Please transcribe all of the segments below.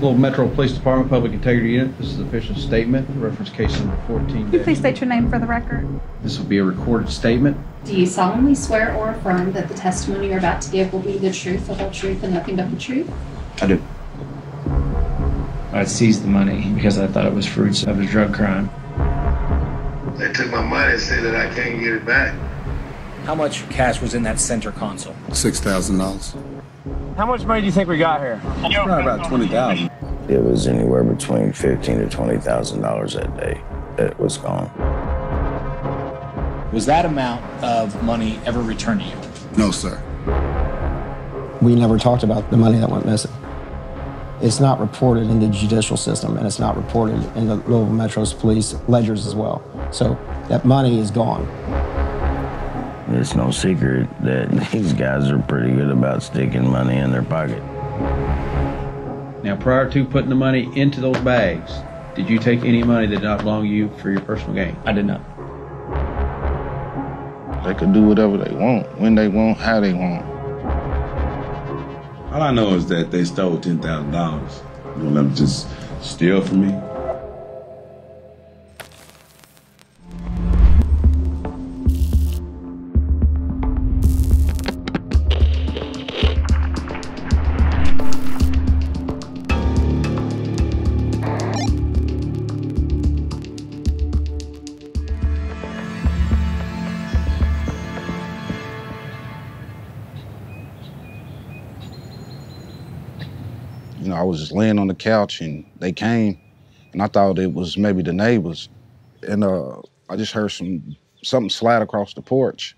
Louisville Metro Police Department Public Integrity Unit. This is an official statement. Reference case number 14. Could you please state your name for the record? This will be a recorded statement. Do you solemnly swear or affirm that the testimony you're about to give will be the truth, the whole truth, and nothing but the truth? I do. I seized the money because I thought it was fruits of a drug crime. They took my money and said that I can't get it back. How much cash was in that center console? $6,000. How much money do you think we got here? It's probably about $20,000. It was anywhere between $15,000 to $20,000 that day that was gone. Was that amount of money ever returned to you? No, sir. We never talked about the money that went missing. It's not reported in the judicial system, and it's not reported in the Louisville Metro's police ledgers as well. So that money is gone. It's no secret that these guys are pretty good about sticking money in their pocket. Now, prior to putting the money into those bags, did you take any money that did not belong to you for your personal gain? I did not. They could do whatever they want, when they want, how they want. All I know is that they stole $10,000. You don't let them just steal from me. I was just laying on the couch and they came and I thought it was maybe the neighbors. And I just heard something slide across the porch.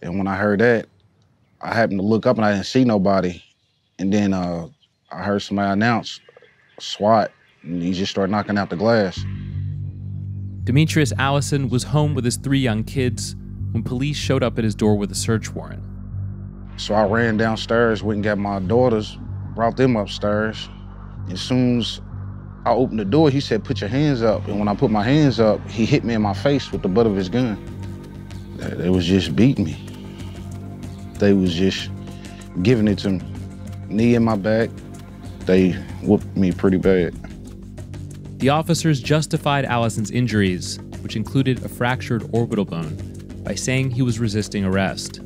And when I heard that, I happened to look up and I didn't see nobody. And then I heard somebody announce SWAT and he just started knocking out the glass. Demetrius Allison was home with his 3 young kids when police showed up at his door with a search warrant. So I ran downstairs, went and got my daughters, brought them upstairs. As soon as I opened the door, he said, put your hands up. And when I put my hands up, he hit me in my face with the butt of his gun. They was just beating me. They was just giving it to me. Knee in my back, they whooped me pretty bad. The officers justified Allison's injuries, which included a fractured orbital bone, by saying he was resisting arrest.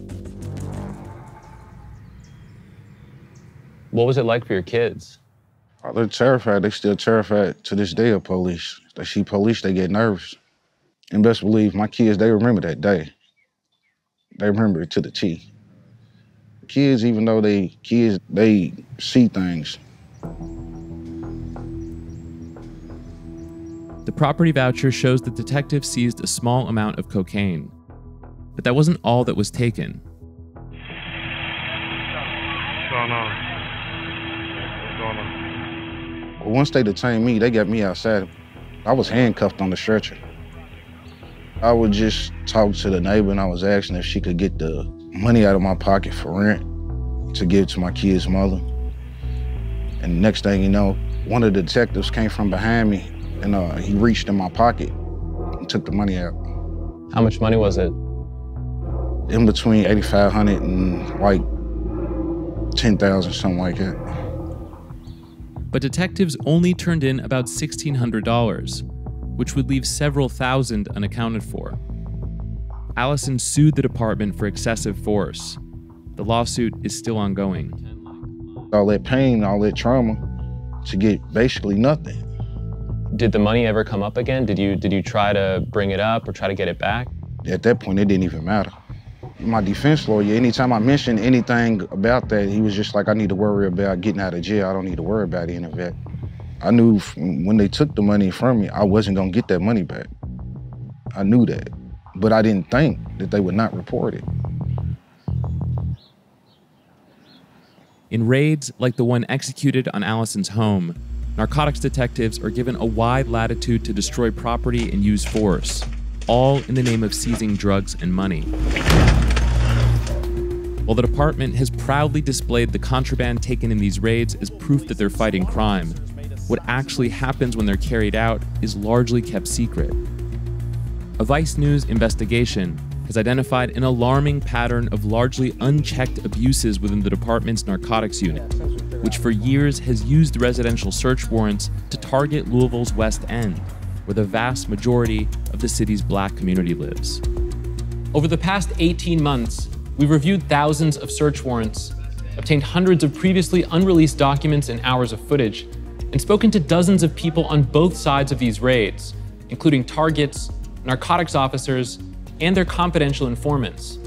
What was it like for your kids? Oh, they're terrified. They're still terrified to this day of police. They see police, they get nervous. And best believe my kids, they remember that day. They remember it to the T. Kids, even though they kids, they see things. The property voucher shows the detective seized a small amount of cocaine. But that wasn't all that was taken. What's going on? Once they detained me, they got me outside. I was handcuffed on the stretcher. I would just talk to the neighbor and I was asking if she could get the money out of my pocket for rent to give to my kid's mother. And next thing you know, one of the detectives came from behind me and he reached in my pocket and took the money out. How much money was it? In between $8,500 and like $10,000, something like that. But detectives only turned in about $1,600, which would leave several thousand unaccounted for. Allison sued the department for excessive force. The lawsuit is still ongoing. All that pain, all that trauma to get basically nothing. Did the money ever come up again? Did you try to bring it up or try to get it back? At that point, it didn't even matter. My defense lawyer, anytime I mentioned anything about that, he was just like, I need to worry about getting out of jail. I don't need to worry about any of that. I knew when they took the money from me, I wasn't going to get that money back. I knew that, but I didn't think that they would not report it. In raids like the one executed on Allison's home, narcotics detectives are given a wide latitude to destroy property and use force, all in the name of seizing drugs and money. While the department has proudly displayed the contraband taken in these raids as proof that they're fighting crime, what actually happens when they're carried out is largely kept secret. A Vice News investigation has identified an alarming pattern of largely unchecked abuses within the department's narcotics unit, which for years has used residential search warrants to target Louisville's West End, where the vast majority of the city's black community lives. Over the past 18 months, we've reviewed thousands of search warrants, obtained hundreds of previously unreleased documents and hours of footage, and spoken to dozens of people on both sides of these raids, including targets, narcotics officers, and their confidential informants.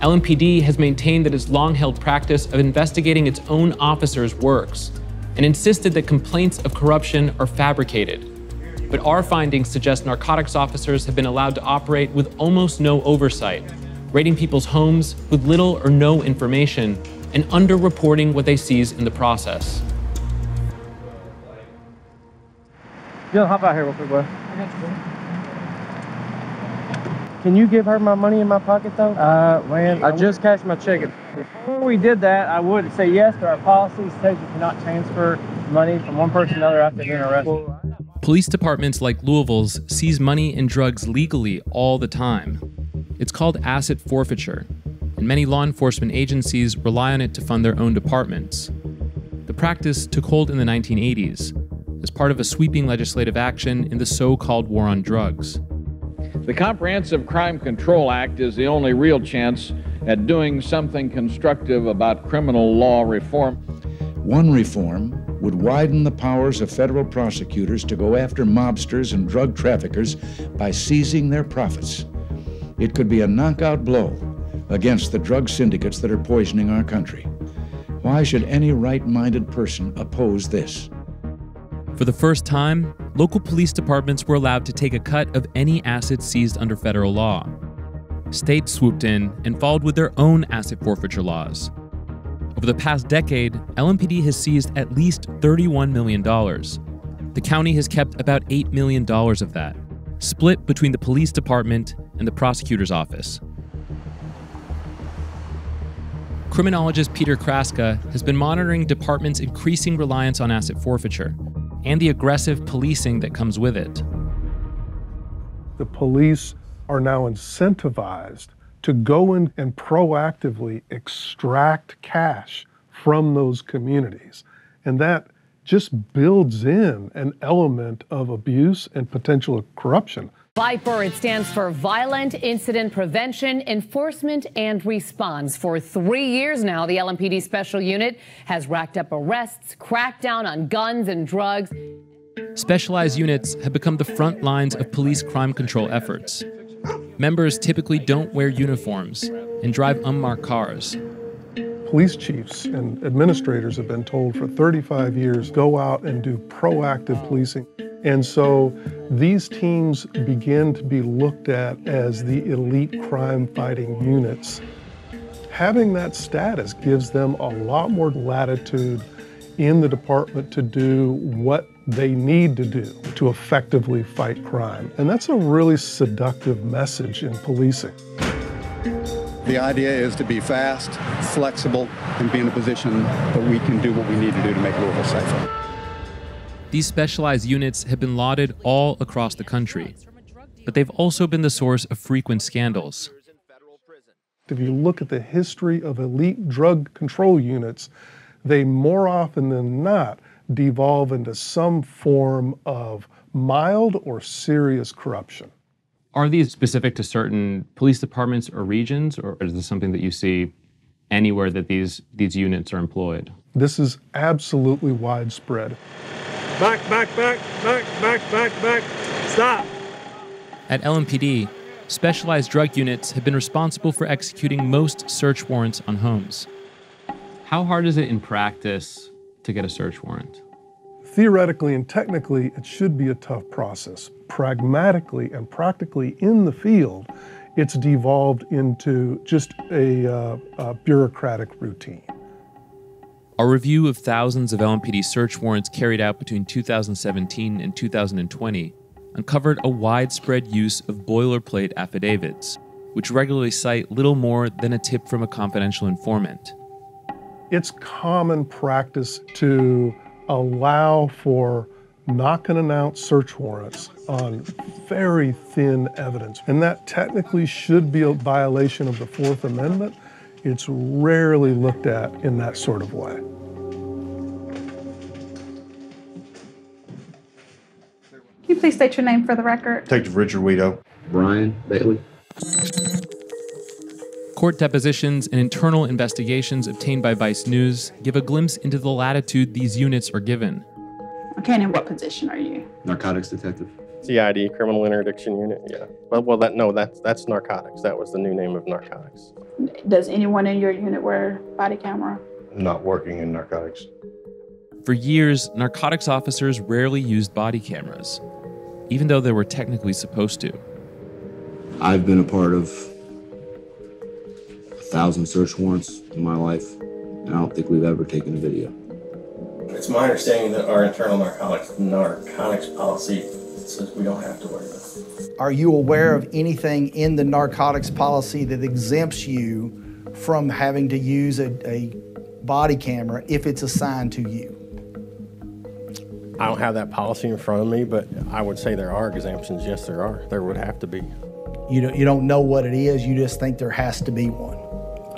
LMPD has maintained that its long-held practice of investigating its own officers works, and insisted that complaints of corruption are fabricated. But our findings suggest narcotics officers have been allowed to operate with almost no oversight, raiding people's homes with little or no information, and underreporting what they seize in the process. Yo, hop out here real quick, boy. I got you, bro. Can you give her my money in my pocket, though? Man, I just cashed my check. Before we did that, I would say yes, but our policy says you cannot transfer money from one person to another after being arrested. Police departments like Louisville's seize money and drugs legally all the time. It's called asset forfeiture, and many law enforcement agencies rely on it to fund their own departments. The practice took hold in the 1980s as part of a sweeping legislative action in the so-called war on drugs. The Comprehensive Crime Control Act is the only real chance at doing something constructive about criminal law reform. One reform would widen the powers of federal prosecutors to go after mobsters and drug traffickers by seizing their profits. It could be a knockout blow against the drug syndicates that are poisoning our country. Why should any right-minded person oppose this? For the first time, local police departments were allowed to take a cut of any assets seized under federal law. States swooped in and followed with their own asset forfeiture laws. Over the past decade, LMPD has seized at least $31 million. The county has kept about $8 million of that, split between the police department and the prosecutor's office. Criminologist Peter Kraska has been monitoring departments' increasing reliance on asset forfeiture and the aggressive policing that comes with it. The police are now incentivized to go in and proactively extract cash from those communities. And that just builds in an element of abuse and potential corruption. Viper, it stands for Violent Incident Prevention, Enforcement, and Response. For 3 years now, the LMPD Special Unit has racked up arrests, cracked down on guns and drugs. Specialized units have become the front lines of police crime control efforts. Members typically don't wear uniforms and drive unmarked cars. Police chiefs and administrators have been told for 35 years, go out and do proactive policing. And so these teams begin to be looked at as the elite crime-fighting units. Having that status gives them a lot more latitude in the department to do what they need to do to effectively fight crime. And that's a really seductive message in policing. The idea is to be fast, flexible, and be in a position that we can do what we need to do to make Louisville safer. These specialized units have been lauded all across the country, but they've also been the source of frequent scandals. If you look at the history of elite drug control units, they more often than not devolve into some form of mild or serious corruption. Are these specific to certain police departments or regions, or is this something that you see anywhere that these units are employed? This is absolutely widespread. Back, back, back, back, back, back, back, stop. At LMPD, specialized drug units have been responsible for executing most search warrants on homes. How hard is it in practice to get a search warrant? Theoretically and technically, it should be a tough process. Pragmatically and practically in the field, it's devolved into just a bureaucratic routine. Our review of thousands of LMPD search warrants carried out between 2017 and 2020 uncovered a widespread use of boilerplate affidavits, which regularly cite little more than a tip from a confidential informant. It's common practice to allow for knock-and-announce search warrants on very thin evidence, and that technically should be a violation of the Fourth Amendment. It's rarely looked at in that sort of way. you please state your name for the record? Detective Richard Weedow. Brian Bailey. Court depositions and internal investigations obtained by Vice News give a glimpse into the latitude these units are given. Okay, and in what position are you? Narcotics detective. CID, criminal interdiction unit, yeah. Well, that's narcotics. That was the new name of narcotics. Does anyone in your unit wear body camera? Not working in narcotics. For years, narcotics officers rarely used body cameras, even though they were technically supposed to. I've been a part of 1,000 search warrants in my life, and I don't think we've ever taken a video. It's my understanding that our internal narcotics policy says we don't have to worry about it. Are you aware of anything in the narcotics policy that exempts you from having to use a body camera if it's assigned to you? I don't have that policy in front of me, but I would say there are exemptions. Yes, there are. There would have to be. You don't know what it is, you just think there has to be one.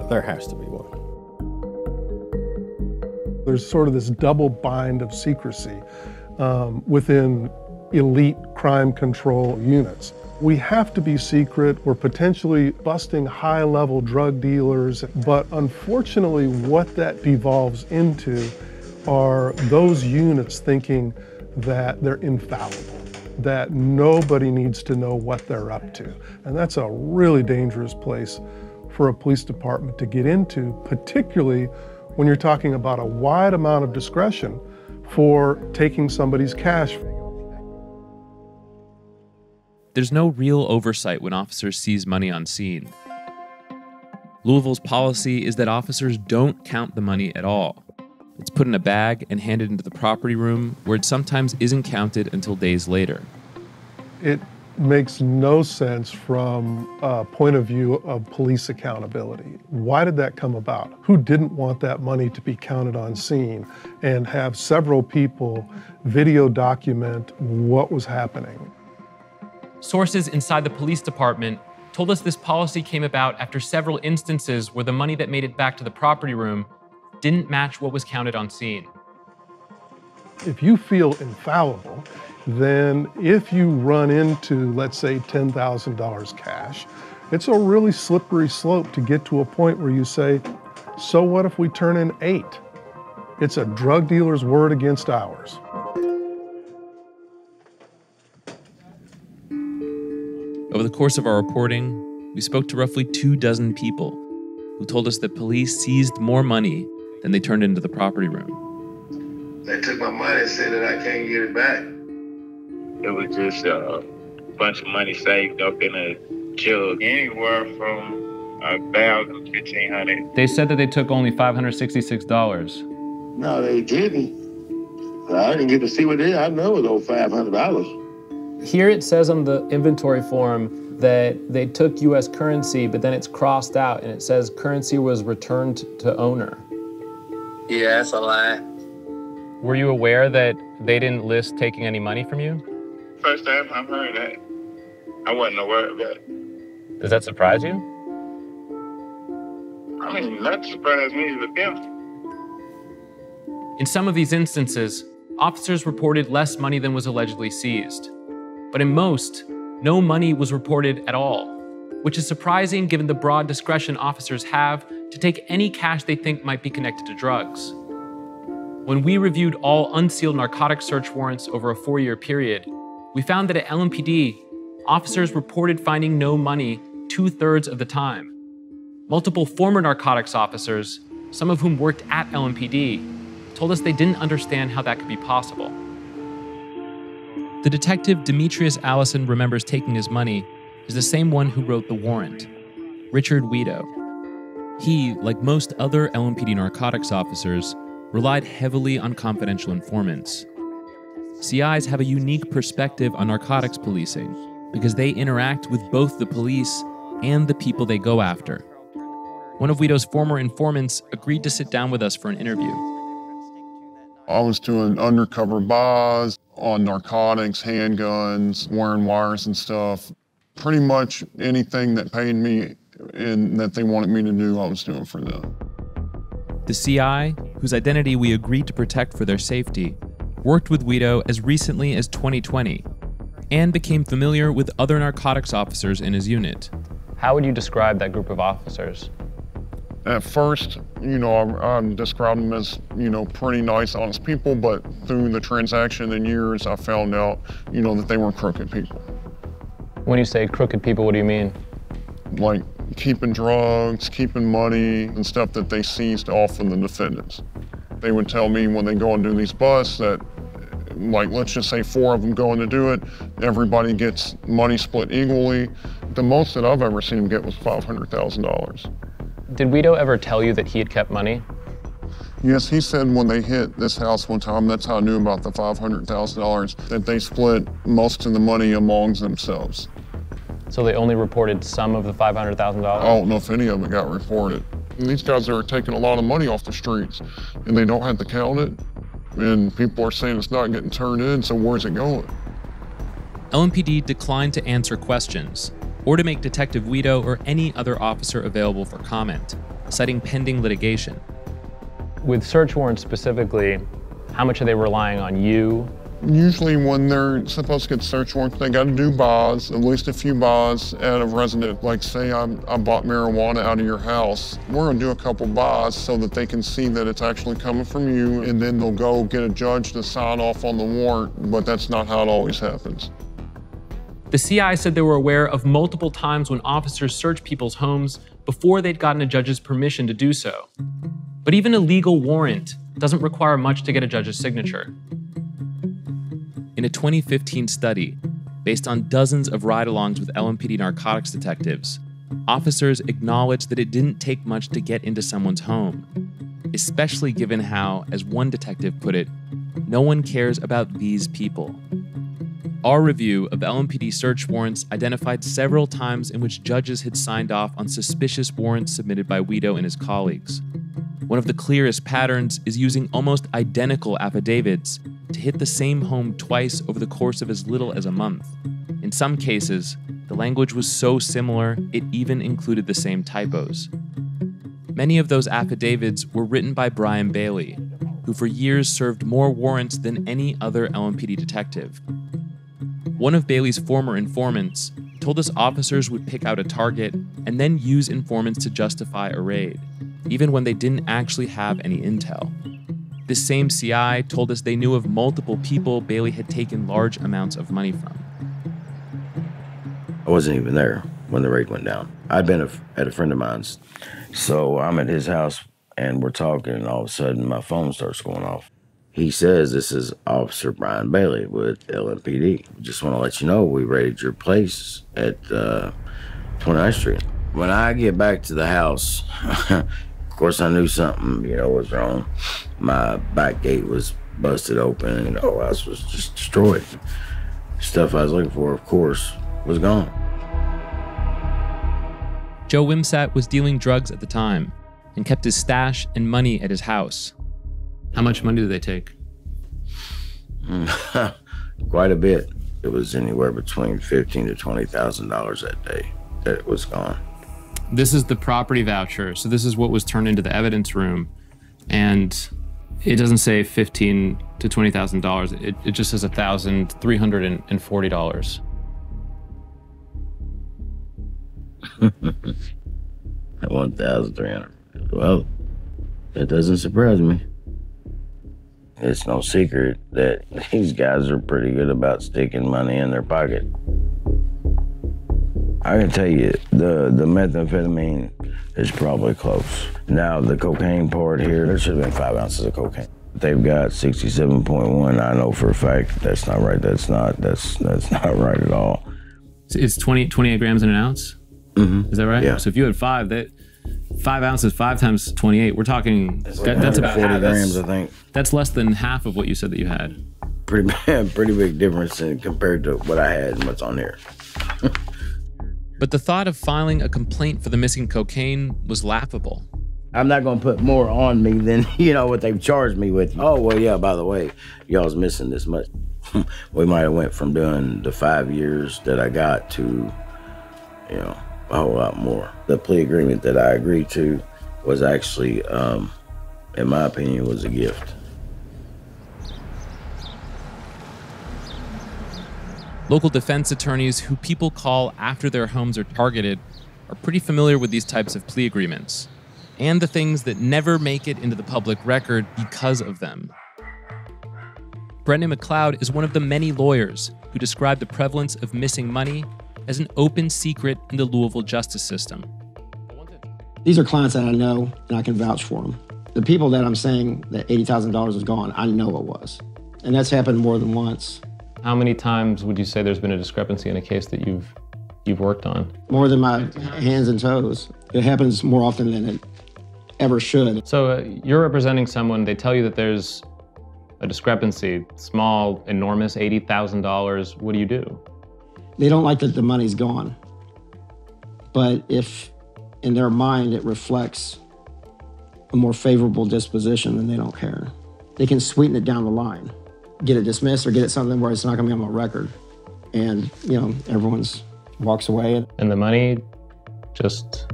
There has to be one. There's sort of this double bind of secrecy within elite crime control units. We have to be secret. We're potentially busting high-level drug dealers, but unfortunately what that devolves into are those units thinking that they're infallible, that nobody needs to know what they're up to. And that's a really dangerous place for a police department to get into, particularly when you're talking about a wide amount of discretion for taking somebody's cash. There's no real oversight when officers seize money on scene. Louisville's policy is that officers don't count the money at all. It's put in a bag and handed into the property room, where it sometimes isn't counted until days later. It makes no sense from a point of view of police accountability. Why did that come about? Who didn't want that money to be counted on scene and have several people video document what was happening? Sources inside the police department told us this policy came about after several instances where the money that made it back to the property room didn't match what was counted on scene. If you feel infallible, then if you run into, let's say, $10,000 cash, it's a really slippery slope to get to a point where you say, so what if we turn in 8? It's a drug dealer's word against ours. Over the course of our reporting, we spoke to roughly 24 people who told us that police seized more money than they turned into the property room. They took my money and said that I can't get it back. It was just a bunch of money saved up in a jug, anywhere from $1,000 to $1,500. They said that they took only $566. No, they didn't. I didn't get to see what it is. I know it was over $500. Here it says on the inventory form that they took U.S. currency, but then it's crossed out and it says currency was returned to owner. Yeah, that's a lie. Were you aware that they didn't list taking any money from you? First time I've heard that. I wasn't aware of it. Does that surprise you? I mean, that surprised me, but them. In some of these instances, officers reported less money than was allegedly seized. But in most, no money was reported at all, which is surprising given the broad discretion officers have to take any cash they think might be connected to drugs. When we reviewed all unsealed narcotic search warrants over a 4-year period, we found that at LMPD, officers reported finding no money 2/3 of the time. Multiple former narcotics officers, some of whom worked at LMPD, told us they didn't understand how that could be possible. The detective Demetrius Allison remembers taking his money is the same one who wrote the warrant, Richard Guido. He, like most other LMPD narcotics officers, relied heavily on confidential informants. CIs have a unique perspective on narcotics policing because they interact with both the police and the people they go after. One of Guido's former informants agreed to sit down with us for an interview. I was doing undercover buys on narcotics, handguns, wearing wires and stuff. Pretty much anything that paid me and that they wanted me to do, I was doing for them. The CI, whose identity we agreed to protect for their safety, worked with Guido as recently as 2020, and became familiar with other narcotics officers in his unit. How would you describe that group of officers? At first, I described them as, pretty nice, honest people, but through the transaction and years, I found out, that they were crooked people. When you say crooked people, what do you mean? Like keeping drugs, keeping money, and stuff that they seized off of the defendants. They would tell me when they go and do these busts that, like, let's just say 4 of them going to do it, everybody gets money split equally. The most that I've ever seen him get was $500,000. Did Guido ever tell you that he had kept money? Yes, he said when they hit this house one time, that's how I knew about the $500,000, that they split most of the money amongst themselves. So they only reported some of the $500,000? I don't know if any of it got reported. And these guys are taking a lot of money off the streets, and they don't have to count it. And people are saying it's not getting turned in, so where's it going? LMPD declined to answer questions or to make Detective Guido or any other officer available for comment, citing pending litigation. With search warrants specifically, how much are they relying on you? Usually when they're supposed to get search warrants, they gotta do buys, at least a few buys at a resident. Like say I bought marijuana out of your house. We're gonna do a couple buys so that they can see that it's actually coming from you, and then they'll go get a judge to sign off on the warrant, but that's not how it always happens. The CI said they were aware of multiple times when officers searched people's homes before they'd gotten a judge's permission to do so. But even a legal warrant doesn't require much to get a judge's signature. In a 2015 study, based on dozens of ride-alongs with LMPD narcotics detectives, officers acknowledged that it didn't take much to get into someone's home, especially given how, as one detective put it, no one cares about these people. Our review of LMPD search warrants identified several times in which judges had signed off on suspicious warrants submitted by Guido and his colleagues. One of the clearest patterns is using almost identical affidavits to hit the same home twice over the course of as little as a month. In some cases, the language was so similar, it even included the same typos. Many of those affidavits were written by Brian Bailey, who for years served more warrants than any other LMPD detective. One of Bailey's former informants told us officers would pick out a target and then use informants to justify a raid, even when they didn't actually have any intel. This same CI told us they knew of multiple people Bailey had taken large amounts of money from. I wasn't even there when the raid went down. I'd been at a friend of mine's, so I'm at his house and we're talking, and all of a sudden my phone starts going off. He says, "This is Officer Brian Bailey with LMPD. Just want to let you know we raided your place at 29th Street. When I get back to the house, of course I knew something, was wrong. My back gate was busted open, all else was just destroyed. Stuff I was looking for, of course, was gone." Joe Wimsatt was dealing drugs at the time and kept his stash and money at his house. How much money did they take? Quite a bit. It was anywhere between $15,000 to $20,000 that day that it was gone. This is the property voucher. So this is what was turned into the evidence room. And it doesn't say $15,000 to $20,000. It just says $1,340. $1,300. Well, that doesn't surprise me. It's no secret that these guys are pretty good about sticking money in their pocket. I can tell you, the methamphetamine is probably close. Now, the cocaine part here, there should have been 5 ounces of cocaine. They've got 67.1. I know for a fact that's not right. That's not right at all. It's 28 grams in an ounce? Mm-hmm. Is that right? Yeah. So if you had 5, that... 5 ounces, 5 times 28. We're talking. That's about 40 grams, I think. That's less than half of what you said that you had. Pretty big difference compared to what I had and what's on here. But the thought of filing a complaint for the missing cocaine was laughable. I'm not going to put more on me than what they've charged me with. Oh well, yeah. By the way, y'all's missing this much. We might have went from doing the 5 years that I got to, a whole lot more. The plea agreement that I agreed to was actually, in my opinion, was a gift. Local defense attorneys, who people call after their homes are targeted, are pretty familiar with these types of plea agreements and the things that never make it into the public record because of them. Brendan McLeod is one of the many lawyers who describe the prevalence of missing money as an open secret in the Louisville justice system. These are clients that I know, and I can vouch for them. The people that I'm saying that $80,000 was gone, I know it was. And that's happened more than once. How many times would you say there's been a discrepancy in a case that you've worked on? More than my hands and toes. It happens more often than it ever should. So you're representing someone, they tell you that there's a discrepancy, small, enormous, $80,000. What do you do? They don't like that the money's gone. But if in their mind it reflects a more favorable disposition, then they don't care. They can sweeten it down the line. Get it dismissed or get it something where it's not gonna be on my record. And, you know, everyone's walks away. And the money just?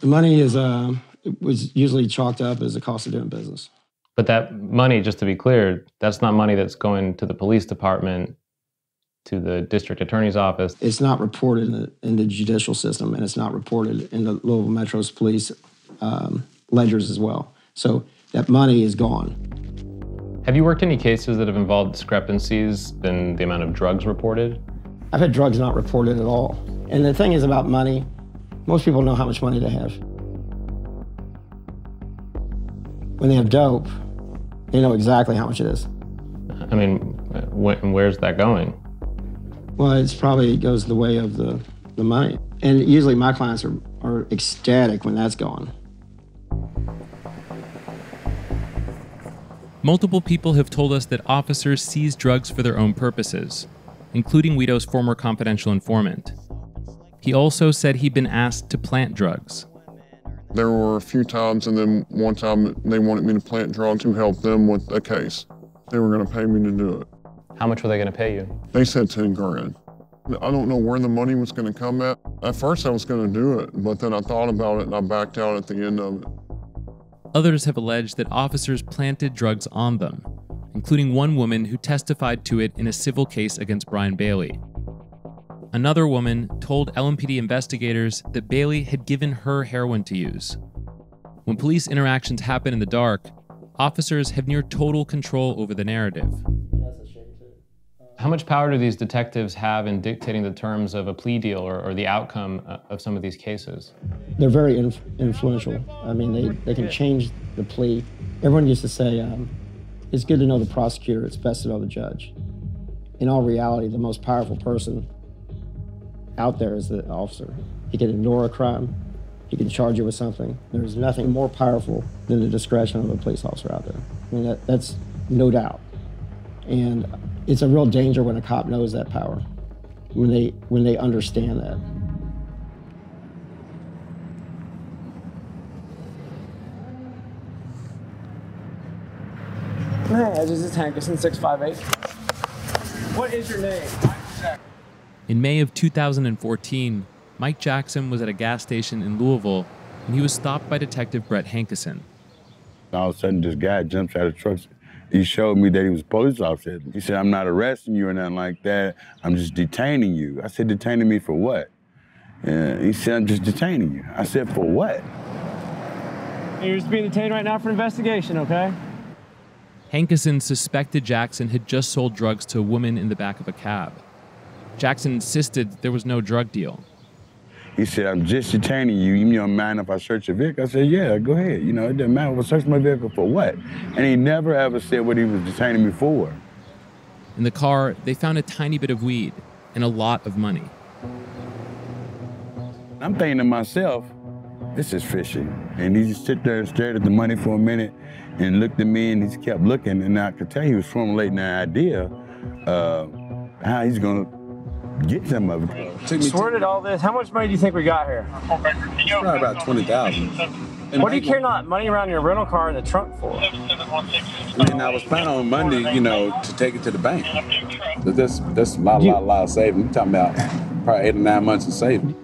The money is, it was usually chalked up as the cost of doing business. But that money, just to be clear, that's not money that's going to the police department, to the district attorney's office. It's not reported in the judicial system, and it's not reported in the Louisville Metro's police ledgers as well. So that money is gone. Have you worked any cases that have involved discrepancies in the amount of drugs reported? I've had drugs not reported at all. And the thing is about money, most people know how much money they have. When they have dope, they know exactly how much it is. I mean, where's that going? Well, it's probably goes the way of the money. And usually my clients are ecstatic when that's gone. Multiple people have told us that officers seize drugs for their own purposes, including Guido's former confidential informant. He also said he'd been asked to plant drugs. There were a few times, and then one time they wanted me to plant drugs to help them with a case. They were gonna pay me to do it. How much were they gonna pay you? They said 10 grand. I don't know where the money was gonna come at. At first I was gonna do it, but then I thought about it and I backed out at the end of it. Others have alleged that officers planted drugs on them, including one woman who testified to it in a civil case against Brian Bailey. Another woman told LMPD investigators that Bailey had given her heroin to use. When police interactions happen in the dark, officers have near total control over the narrative. How much power do these detectives have in dictating the terms of a plea deal or the outcome of some of these cases? They're very influential. I mean, they can change the plea. Everyone used to say, it's good to know the prosecutor, it's best to know the judge. In all reality, the most powerful person out there is the officer. He can ignore a crime, he can charge you with something. There's nothing more powerful than the discretion of a police officer out there. I mean, that's no doubt. And it's a real danger when a cop knows that power, when they understand that. My address is Hankison 658. What is your name? In May of 2014, Mike Jackson was at a gas station in Louisville, and he was stopped by Detective Brett Hankison. All of a sudden, this guy jumps out of the truck. He showed me that he was a police officer. He said, I'm not arresting you or nothing like that. I'm just detaining you. I said, detaining me for what? And he said, I'm just detaining you. I said, for what? You're just being detained right now for investigation, okay? Hankison suspected Jackson had just sold drugs to a woman in the back of a cab. Jackson insisted there was no drug deal. He said, I'm just detaining you. You don't mind if I search your vehicle? I said, yeah, go ahead. You know, it doesn't matter. Well, search my vehicle for what? And he never ever said what he was detaining me for. In the car, they found a tiny bit of weed and a lot of money. I'm thinking to myself, this is fishy. And he just stood there and stared at the money for a minute and looked at me, and he just kept looking. And I could tell he was formulating an idea how he's going to get some of it. Sorted all this. How much money do you think we got here? Probably about 20,000. What do you carry not money around your rental car in the trunk for? And I was planning on Monday, you know, to take it to the bank. That's a lot of savings. I'm talking about probably 8 or 9 months of savings.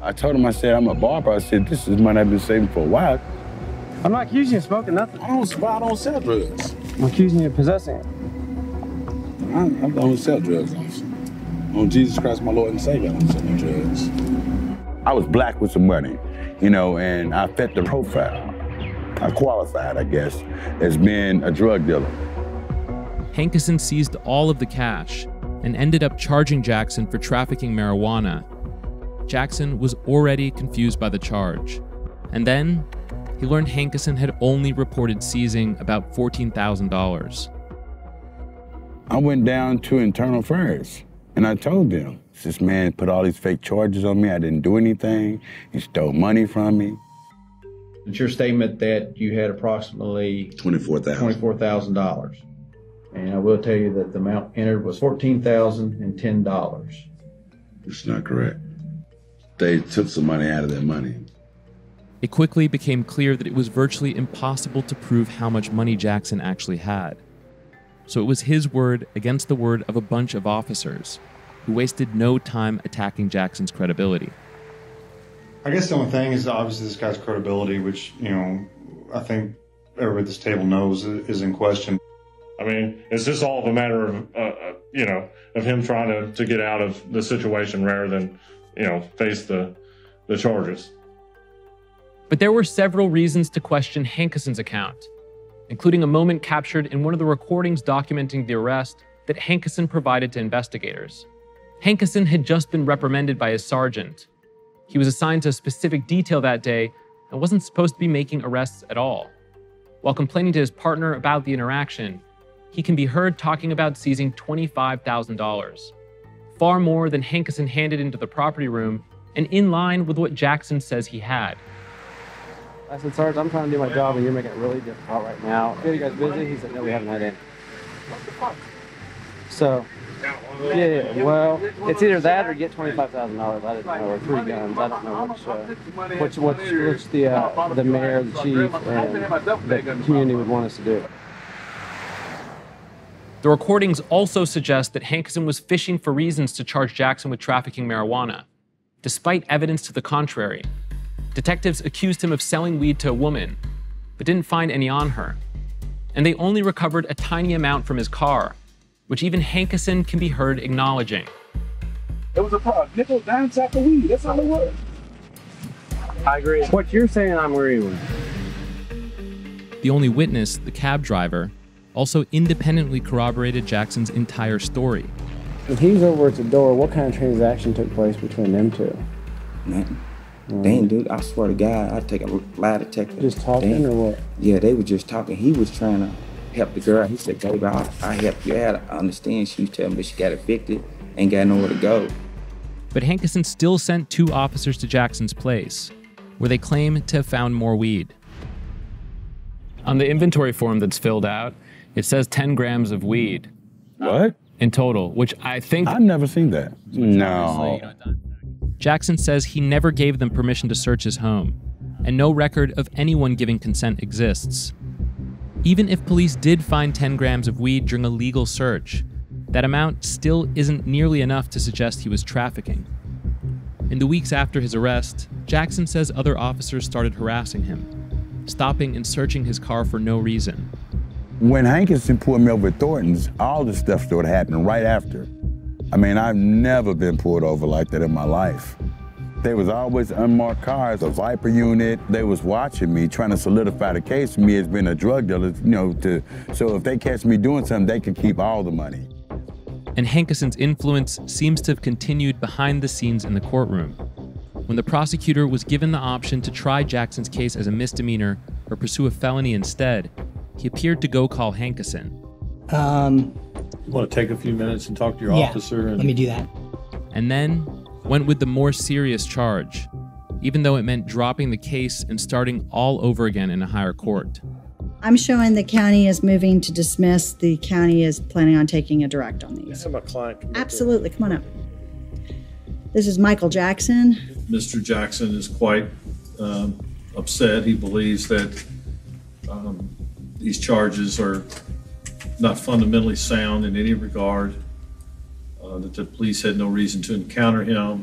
I told him, I said, I'm a barber. I said, this is money I've been saving for a while. I'm not accusing you of smoking nothing. I don't sell drugs. I'm accusing you of possessing it. I don't sell drugs, honestly. on Jesus Christ, my Lord and Savior. I don't sell no drugs. I was black with some money, you know, and I fit the profile. I qualified, I guess, as being a drug dealer. Hankison seized all of the cash and ended up charging Jackson for trafficking marijuana. Jackson was already confused by the charge. And then he learned Hankison had only reported seizing about $14,000. I went down to internal affairs and I told them, this man put all these fake charges on me. I didn't do anything. He stole money from me. It's your statement that you had approximately $24,000. And I will tell you that the amount entered was $14,010. It's not correct. They took some money out of their money. It quickly became clear that it was virtually impossible to prove how much money Jackson actually had. So it was his word against the word of a bunch of officers who wasted no time attacking Jackson's credibility. I guess the only thing is obviously this guy's credibility, which, you know, I think everybody at this table knows is in question. I mean, it's just all of a matter of, you know, of him trying to get out of the situation rather than, you know, face the charges. But there were several reasons to question Hankison's account, including a moment captured in one of the recordings documenting the arrest that Hankison provided to investigators. Hankison had just been reprimanded by his sergeant. He was assigned to a specific detail that day and wasn't supposed to be making arrests at all. While complaining to his partner about the interaction, he can be heard talking about seizing $25,000, far more than Hankison handed into the property room and in line with what Jackson says he had. I said, Sarge, I'm trying to do my job and you're making it really difficult right now. Are you guys busy? He said, no, we haven't had any. What the fuck? So, yeah, well, it's either that or get $25,000. I didn't know, or three guns. I don't know which the mayor, the chief, and the community would want us to do. The recordings also suggest that Hankison was fishing for reasons to charge Jackson with trafficking marijuana, despite evidence to the contrary. Detectives accused him of selling weed to a woman, but didn't find any on her. And they only recovered a tiny amount from his car, which even Hankison can be heard acknowledging. It was a nickel dime sack of weed, that's all it was. I agree. What you're saying, I'm agreeing with. The only witness, the cab driver, also independently corroborated Jackson's entire story. If he's over at the door, what kind of transaction took place between them two? Nothing. Dang, dude, I swear to God, I'd take a lie detector. Just talking or what? Yeah, they were just talking. He was trying to help the girl. He said, baby, I help you out. I understand. She was telling me she got evicted, ain't got nowhere to go. But Hankison still sent two officers to Jackson's place, where they claim to have found more weed. On the inventory form that's filled out, it says 10 grams of weed. What? In total, which I think— I've never seen that. No. Jackson says he never gave them permission to search his home, and no record of anyone giving consent exists. Even if police did find 10 grams of weed during a legal search, that amount still isn't nearly enough to suggest he was trafficking. In the weeks after his arrest, Jackson says other officers started harassing him, stopping and searching his car for no reason. When Hankison pulled me over at Thornton's, all this stuff started happening right after. I mean, I've never been pulled over like that in my life. There was always unmarked cars, a Viper unit. They was watching me, trying to solidify the case for me as being a drug dealer, you know, so if they catch me doing something, they could keep all the money. And Hankison's influence seems to have continued behind the scenes in the courtroom. When the prosecutor was given the option to try Jackson's case as a misdemeanor or pursue a felony instead, he appeared to go call Hankison. You want to take a few minutes and talk to your officer? And let me do that. And then went with the more serious charge, even though it meant dropping the case and starting all over again in a higher court. I'm showing the county is moving to dismiss. The county is planning on taking a direct on these. I'm a client. Absolutely. Come on up. This is Michael Jackson. Mr. Jackson is quite upset. He believes that these charges are not fundamentally sound in any regard, that the police had no reason to encounter him.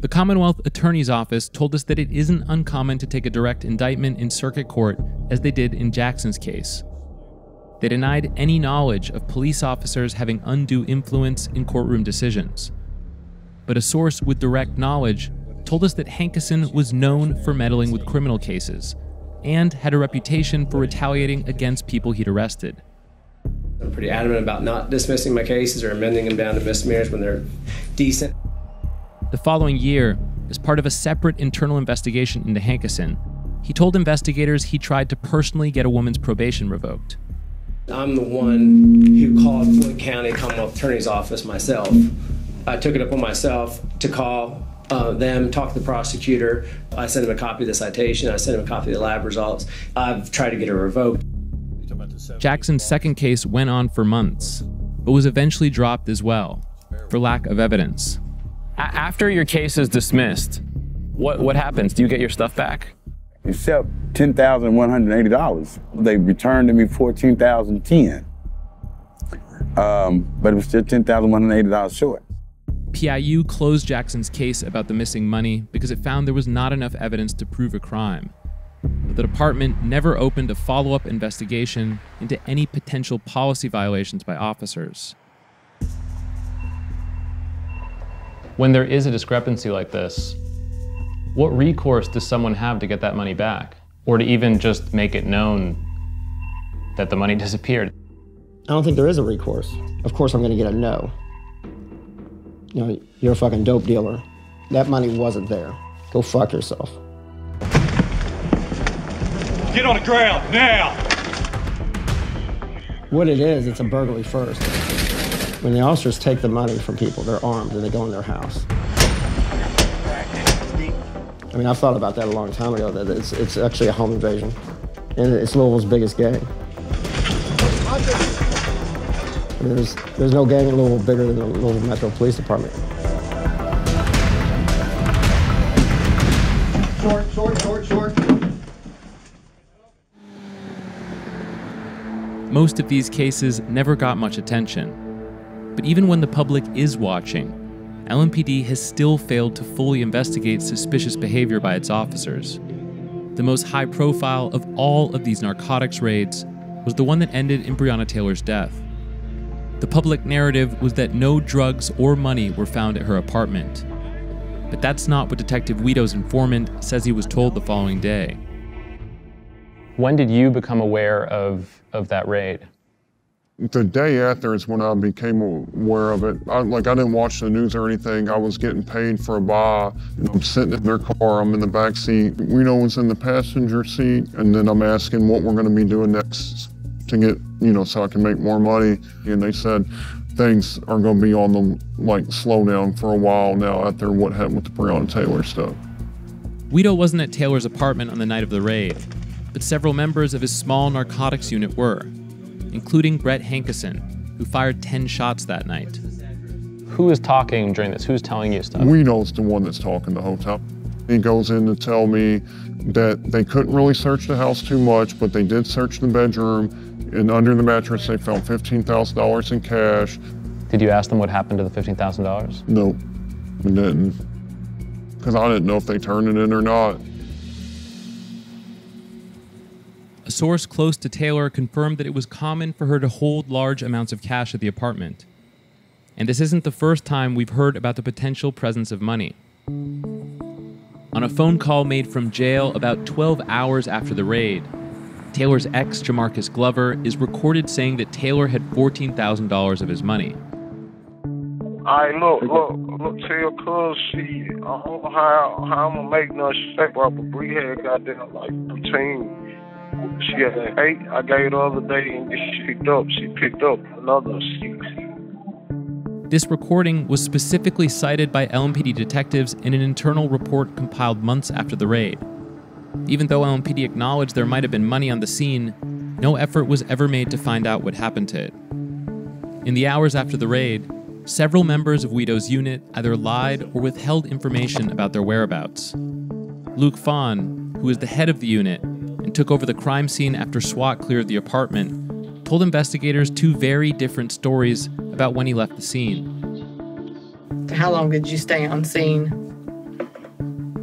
The Commonwealth Attorney's Office told us that it isn't uncommon to take a direct indictment in circuit court as they did in Jackson's case. They denied any knowledge of police officers having undue influence in courtroom decisions. But a source with direct knowledge told us that Hankison was known for meddling with criminal cases and had a reputation for retaliating against people he'd arrested. I'm pretty adamant about not dismissing my cases or amending them down to misdemeanors when they're decent. The following year, as part of a separate internal investigation into Hankison, he told investigators he tried to personally get a woman's probation revoked. I'm the one who called Floyd County Commonwealth Attorney's Office myself. I took it upon myself to call them, talk to the prosecutor. I sent him a copy of the citation. I sent him a copy of the lab results. I've tried to get it revoked. Jackson's second case went on for months, but was eventually dropped as well, for lack of evidence. After your case is dismissed, what happens? Do you get your stuff back? Except $10,180. They returned to me $14,010, but it was still $10,180 short. PIU closed Jackson's case about the missing money because it found there was not enough evidence to prove a crime. But the department never opened a follow-up investigation into any potential policy violations by officers. When there is a discrepancy like this, what recourse does someone have to get that money back? Or to even just make it known that the money disappeared? I don't think there is a recourse. Of course I'm gonna get a no. You know, you're a fucking dope dealer. That money wasn't there. Go fuck yourself. Get on the ground, now! What it is, it's a burglary first. When the officers take the money from people, they're armed and they go in their house. I mean, I've thought about that a long time ago, that it's actually a home invasion. And it's Louisville's biggest gang. I mean, there's no gang in Louisville bigger than the Louisville Metro Police Department. Short, short, short, short. Most of these cases never got much attention. But even when the public is watching, LMPD has still failed to fully investigate suspicious behavior by its officers. The most high profile of all of these narcotics raids was the one that ended in Breonna Taylor's death. The public narrative was that no drugs or money were found at her apartment. But that's not what Detective Guido's informant says he was told the following day. When did you become aware of that raid? The day after is when I became aware of it. I didn't watch the news or anything. I was getting paid for a buy. I'm sitting in their car, I'm in the back seat. Weedow was in the passenger seat, and then I'm asking what we're gonna be doing next to get, so I can make more money. And they said, things are gonna be on the, slowdown for a while now after what happened with the Breonna Taylor stuff. Weedow wasn't at Taylor's apartment on the night of the raid, but several members of his small narcotics unit were, including Brett Hankison, who fired 10 shots that night. Who is talking during this? Who's telling you stuff? Weedo's the one that's talking the whole time. He goes in to tell me that they couldn't really search the house too much, but they did search the bedroom, and under the mattress they found $15,000 in cash. Did you ask them what happened to the $15,000? No, we didn't. Because I didn't know if they turned it in or not. A source close to Taylor confirmed that it was common for her to hold large amounts of cash at the apartment. And this isn't the first time we've heard about the potential presence of money. On a phone call made from jail about 12 hours after the raid, Taylor's ex, Jamarcus Glover, is recorded saying that Taylor had $14,000 of his money. I look, tell cuz she, I don't know how I'm gonna make no shape up, but Bree had goddamn like 13. She had an 8, I gave her the other day, and she picked up another 6. This recording was specifically cited by LMPD detectives in an internal report compiled months after the raid. Even though LMPD acknowledged there might have been money on the scene, no effort was ever made to find out what happened to it. In the hours after the raid, several members of Weedo's unit either lied or withheld information about their whereabouts. Luke Fawn, who is the head of the unit, and took over the crime scene after SWAT cleared the apartment, told investigators two very different stories about when he left the scene. How long did you stay on scene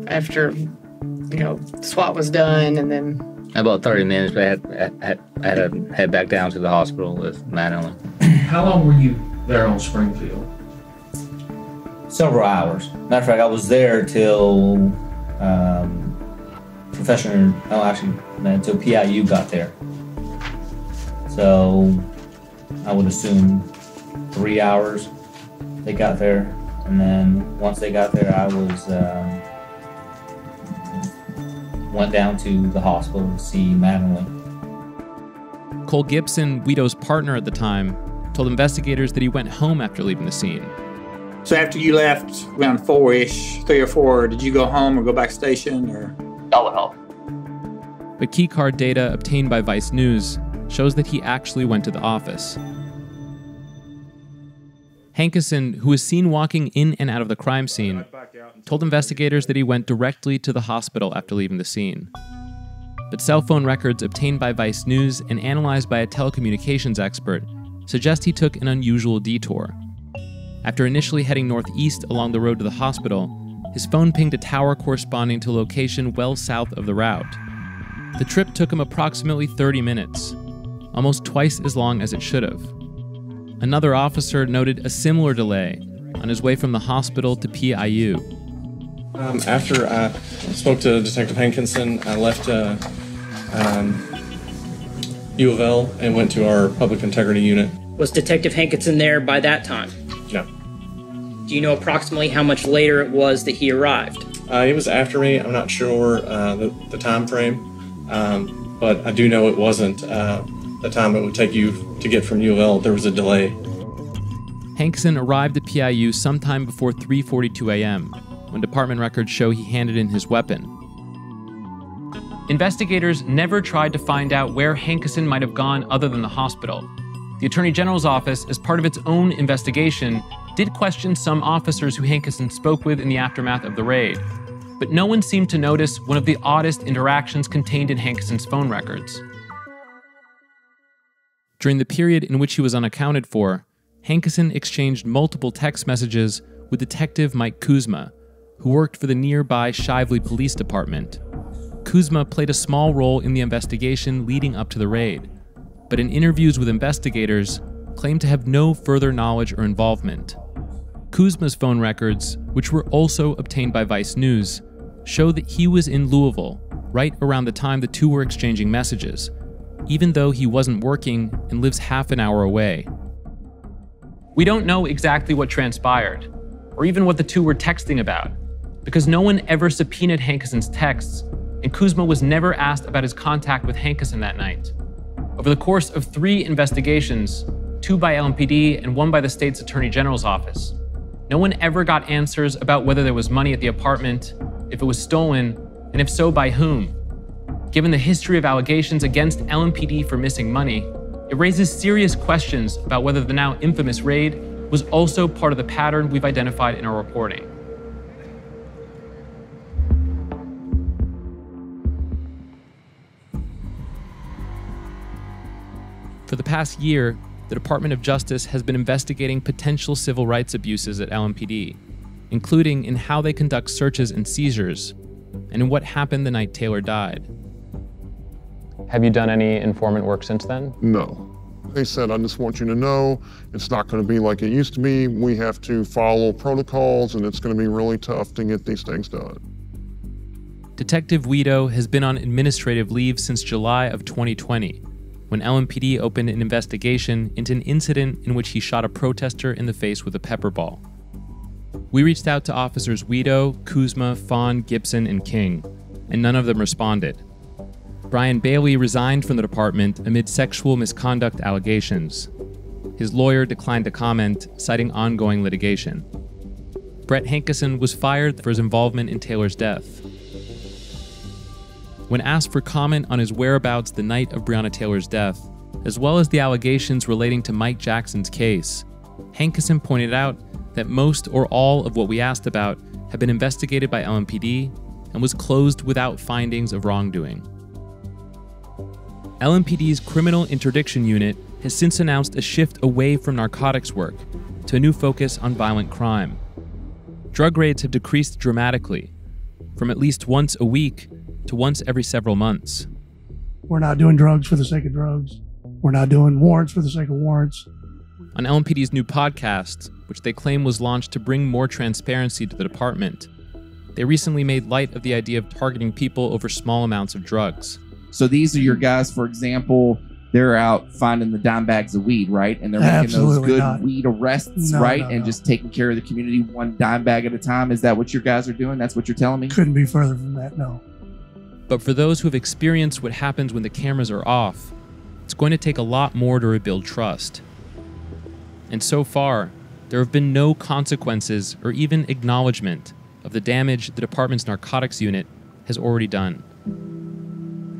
after, SWAT was done and then About 30 minutes, but I had to head back down to the hospital with Matt Ellen. How long were you there on Springfield? Several hours. Matter of fact, I was there till until PIU got there. So I would assume 3 hours they got there. And then once they got there, I was went down to the hospital to see Madeline. Cole Gibson, Weedow's partner at the time, told investigators that he went home after leaving the scene. So after you left around 4-ish, 3 or 4, did you go home or go back station or? I went home. But key card data obtained by Vice News shows that he actually went to the office. Hankison, who was seen walking in and out of the crime scene, told investigators that he went directly to the hospital after leaving the scene. But cell phone records obtained by Vice News and analyzed by a telecommunications expert suggest he took an unusual detour. After initially heading northeast along the road to the hospital, his phone pinged a tower corresponding to a location well south of the route. The trip took him approximately 30 minutes, almost twice as long as it should have. Another officer noted a similar delay on his way from the hospital to PIU. After I spoke to Detective Hankinson, I left U of L and went to our public integrity unit. Was Detective Hankinson there by that time? No. Do you know approximately how much later it was that he arrived? It was after me. I'm not sure the time frame, but I do know it wasn't the time it would take you to get from U of L. There was a delay. Hankison arrived at PIU sometime before 3:42 a.m., when department records show he handed in his weapon. Investigators never tried to find out where Hankison might have gone other than the hospital. The Attorney General's office, as part of its own investigation, did question some officers who Hankison spoke with in the aftermath of the raid, but no one seemed to notice one of the oddest interactions contained in Hankison's phone records. During the period in which he was unaccounted for, Hankison exchanged multiple text messages with Detective Mike Kuzma, who worked for the nearby Shively Police Department. Kuzma played a small role in the investigation leading up to the raid, but in interviews with investigators, claimed to have no further knowledge or involvement. Kuzma's phone records, which were also obtained by Vice News, show that he was in Louisville right around the time the two were exchanging messages, even though he wasn't working and lives half an hour away. We don't know exactly what transpired, or even what the two were texting about, because no one ever subpoenaed Hankison's texts, and Kuzma was never asked about his contact with Hankison that night. Over the course of 3 investigations, 2 by LMPD and 1 by the state's Attorney General's office, no one ever got answers about whether there was money at the apartment, if it was stolen, and if so, by whom. Given the history of allegations against LMPD for missing money, it raises serious questions about whether the now infamous raid was also part of the pattern we've identified in our reporting. For the past year, the Department of Justice has been investigating potential civil rights abuses at LMPD, including in how they conduct searches and seizures, and in what happened the night Taylor died. Have you done any informant work since then? No. They said, I just want you to know, it's not going to be like it used to be. We have to follow protocols, and it's going to be really tough to get these things done. Detective Guido has been on administrative leave since July of 2020, when LMPD opened an investigation into an incident in which he shot a protester in the face with a pepper ball. We reached out to officers Guido, Kuzma, Fawn, Gibson, and King, and none of them responded. Brian Bailey resigned from the department amid sexual misconduct allegations. His lawyer declined to comment, citing ongoing litigation. Brett Hankison was fired for his involvement in Taylor's death. When asked for comment on his whereabouts the night of Breonna Taylor's death, as well as the allegations relating to Mike Jackson's case, Hankison pointed out that most or all of what we asked about had been investigated by LMPD and was closed without findings of wrongdoing. LMPD's Criminal Interdiction Unit has since announced a shift away from narcotics work to a new focus on violent crime. Drug raids have decreased dramatically, from at least once a week to once every several months. We're not doing drugs for the sake of drugs. We're not doing warrants for the sake of warrants. On LMPD's new podcast, which they claim was launched to bring more transparency to the department, they recently made light of the idea of targeting people over small amounts of drugs. So these are your guys, for example, they're out finding the dime bags of weed, right? And they're making those good weed arrests, right? And just taking care of the community one dime bag at a time. Is that what your guys are doing? That's what you're telling me? Couldn't be further from that, no. But for those who've experienced what happens when the cameras are off, it's going to take a lot more to rebuild trust. And so far, there have been no consequences or even acknowledgement of the damage the department's narcotics unit has already done.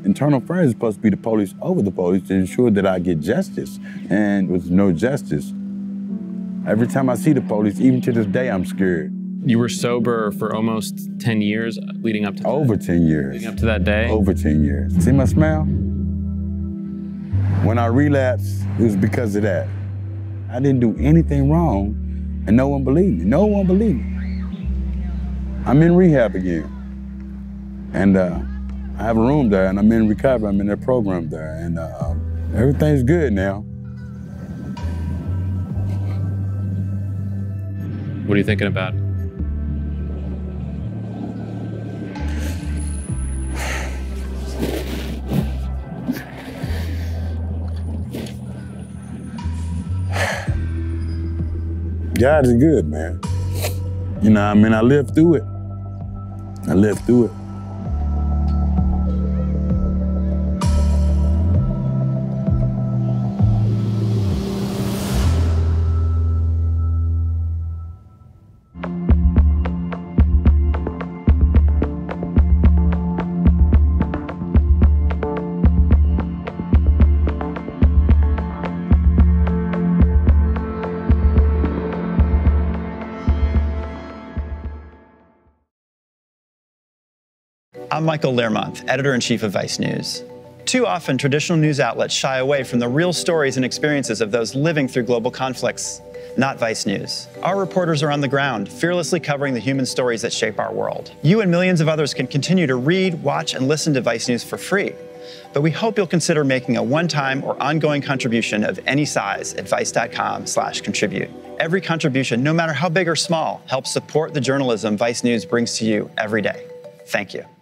Internal affairs is supposed to be the police over the police to ensure that I get justice, and with no justice. Every time I see the police, even to this day, I'm scared. You were sober for almost 10 years leading up to that? Over 10 years. Leading up to that day? Over 10 years. See my smile? When I relapsed, it was because of that. I didn't do anything wrong, and no one believed me. No one believed me. I'm in rehab again, and I have a room there, and I'm in recovery. I'm in their program there, and everything's good now. What are you thinking about? God is good, man. You know, I mean, I lived through it. I lived through it. I'm Michael Learmonth, editor-in-chief of Vice News. Too often, traditional news outlets shy away from the real stories and experiences of those living through global conflicts. Not Vice News. Our reporters are on the ground, fearlessly covering the human stories that shape our world. You and millions of others can continue to read, watch, and listen to Vice News for free. But we hope you'll consider making a one-time or ongoing contribution of any size at vice.com/contribute. Every contribution, no matter how big or small, helps support the journalism Vice News brings to you every day. Thank you.